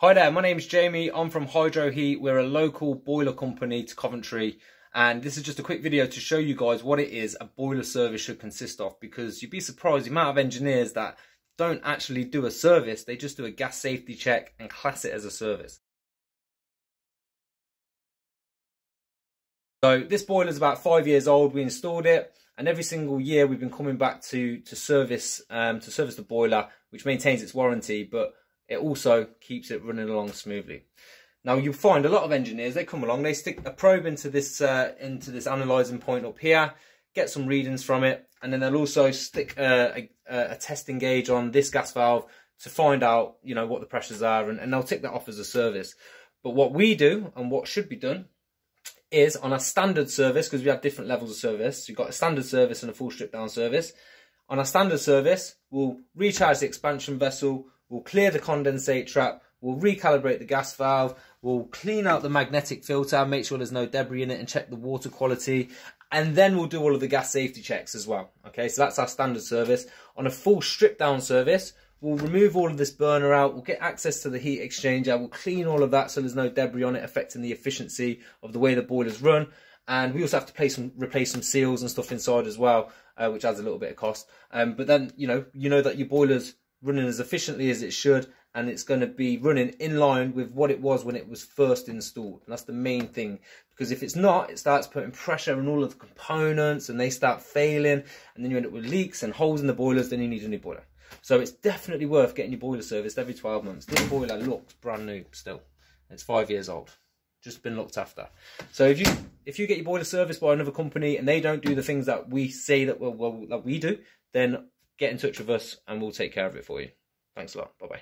Hi there, my name's Jamie, I'm from Hydro Heat. We're a local boiler company to Coventry, and this is just a quick video to show you guys what it is a boiler service should consist of, because you'd be surprised the amount of engineers that don't actually do a service. They just do a gas safety check and class it as a service. So this boiler is about 5 years old. We installed it, and every single year we've been coming back to service the boiler, which maintains its warranty, but it also keeps it running along smoothly. Now, you'll find a lot of engineers, they come along, they stick a probe into this analysing point up here, get some readings from it, and then they'll also stick a testing gauge on this gas valve to find out, you know, what the pressures are, and they'll tick that off as a service. But what we do, and what should be done, is on a standard service, because we have different levels of service. You've got a standard service and a full strip down service. On a standard service, we'll recharge the expansion vessel, we'll clear the condensate trap, we'll recalibrate the gas valve, we'll clean out the magnetic filter, make sure there's no debris in it, and check the water quality. And then we'll do all of the gas safety checks as well. Okay, so that's our standard service. On a full strip down service, we'll remove all of this burner out, we'll get access to the heat exchanger, we'll clean all of that so there's no debris on it affecting the efficiency of the way the boilers run. And we also have to replace some seals and stuff inside as well, which adds a little bit of cost. But then, you know that your boiler's running as efficiently as it should, and it's going to be running in line with what it was when it was first installed. And that's the main thing, because if it's not, it starts putting pressure on all of the components and they start failing, and then you end up with leaks and holes in the boilers, then you need a new boiler. So it's definitely worth getting your boiler serviced every 12 months. This boiler looks brand new still. It's 5 years old, just been looked after. So if you get your boiler serviced by another company and they don't do the things that we say that we do, then get in touch with us and we'll take care of it for you. Thanks a lot. Bye-bye.